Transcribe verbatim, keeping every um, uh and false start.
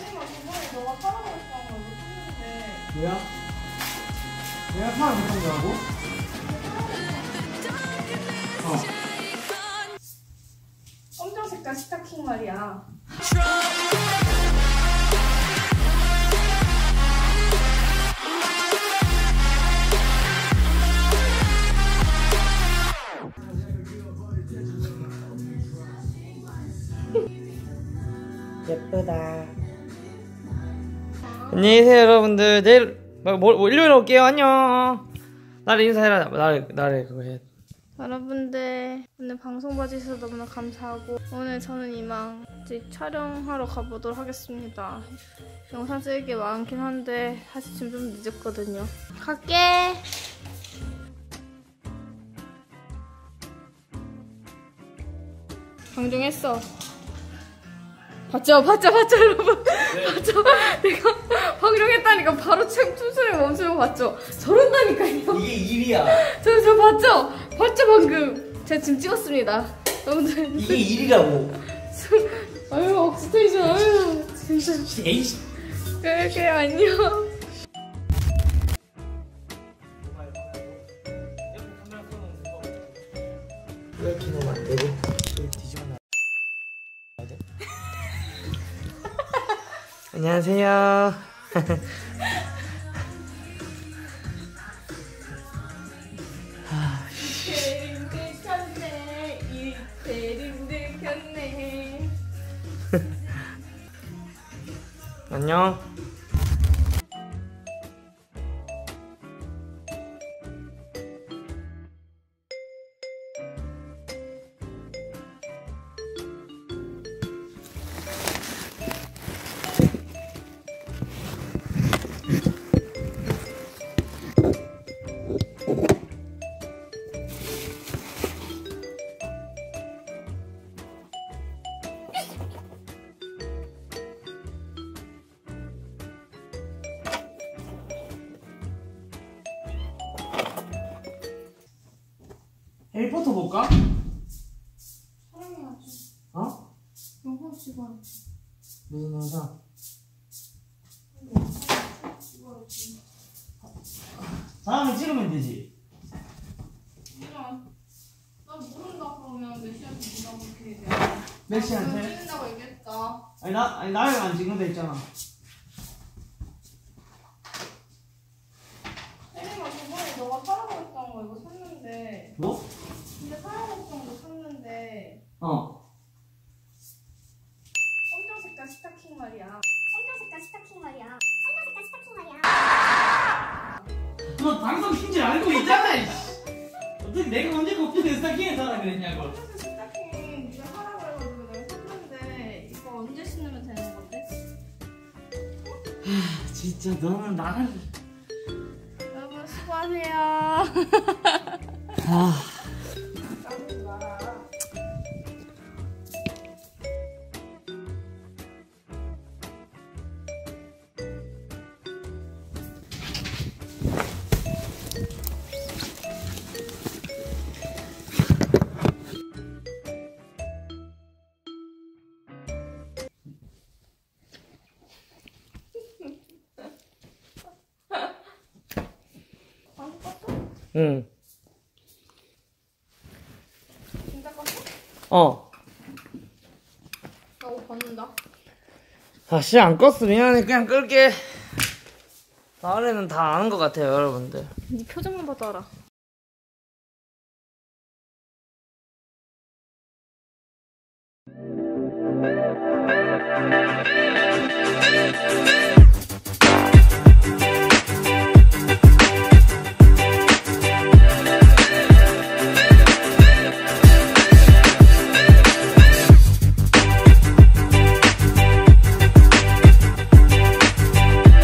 혜림아, 저번에 너가 사라고 했잖아. 왜 틀리는데? 뭐야? 내가 사라 못한 거라고? 어. 검정 색깔 스타킹 말이야. 예쁘다. 안녕히 계세요 여러분들. 내일 뭐, 뭐 일요일에 올게요. 안녕. 나를 인사해라. 나를 나를 그거 해. 여러분들 오늘 방송 봐주셔서 너무나 감사하고, 오늘 저는 이만 이제 촬영하러 가보도록 하겠습니다. 영상 찍을 게 많긴 한데 사실 지금 좀 늦었거든요. 갈게. 방종했어. 봤죠? 봤죠? 봤죠? 여러분? 네. 봤죠? 내가 방종했다니까 바로 춤추는 멈추고 봤죠? 저런다니까요. 이게 일이야. 저, 저 봤죠? 봤죠 방금? 제가 지금 찍었습니다. 여러분들. 이게 일이라고. 아유 억스테이션. 아유 진짜. 에이씨. 그래 안녕. 왜 이렇게 너무 안 되고? 안녕하세요. 대림들켰네. 이 대림들켰네. 안녕. 엘포터 볼까? 촬영해야지. 어? 영상 찍어야지. 무슨 영상? 영상 찍어야지. 다음에 찍으면 되지. 그냥 난 모른다 그러면 메시한테 뭐라고 이렇게 얘기해. 메시한테? 난 찍는다고 얘기했다. 아니 나, 아니 나랑 안 찍는다 했잖아. 혜림아 저번에 너가 사라고 했던 거 이거 샀는데. 뭐? 근데 사라고 했던 거 샀는데. 어. 검정 색깔 스타킹 말이야. 검정 색깔 스타킹 말이야. 검정 색깔 스타킹 말이야. 너 방송 킨줄 알고 있잖아. 어떻게 내가 언제 검정색 스타킹을 사라 그랬냐고. 검정색 스타킹 네가 사라고 해가지고 내가 샀는데 이거 언제 신으면 되는 건데? 하, 진짜 너는 나를. 여러분 수고하세요. 아. 응. 진짜 껐어? 어. 나 옷 벗는다. 다시 안 껐어. 미안해. 그냥 끌게. 나래는 다 아는 것 같아요, 여러분들. 네 표정만 봐도 알아.